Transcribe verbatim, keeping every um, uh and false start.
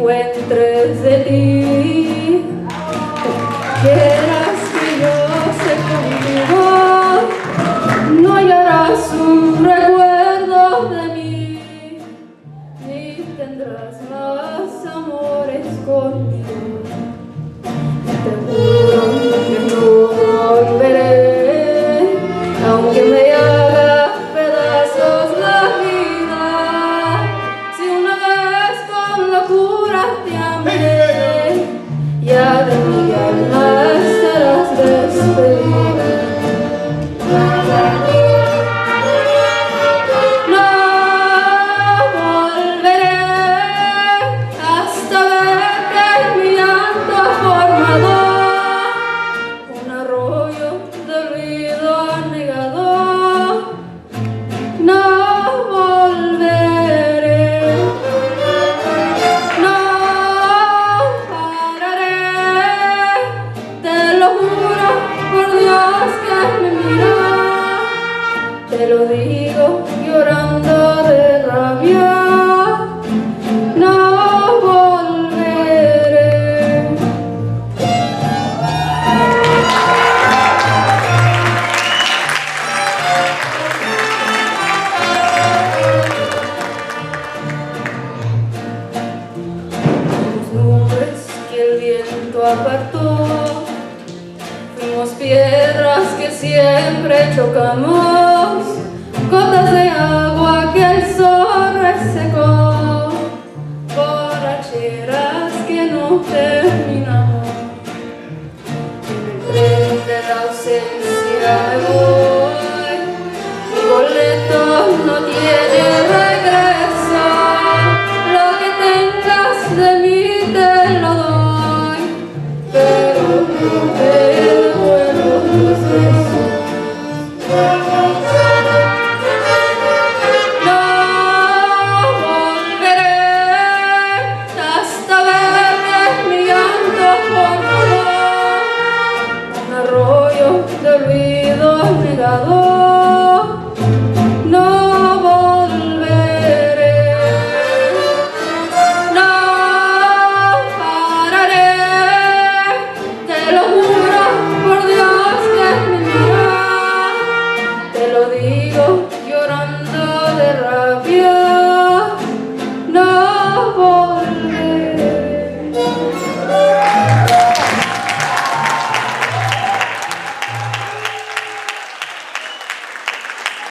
encuentres de ti. Quieras que yo sea contigo, no hallarás un recuerdo de mí, ni tendrás más amores conmigo. Te juro que no volveré, aunque me haga pedazos la vida. Si una vez con locura te amé, ya de mi alma estarás despedida. Te lo digo llorando de rabia, no volveré. Los nubes que el viento apartó, fuimos piedras que siempre chocamos, gotas de agua que el sol resecó, borracheras que no te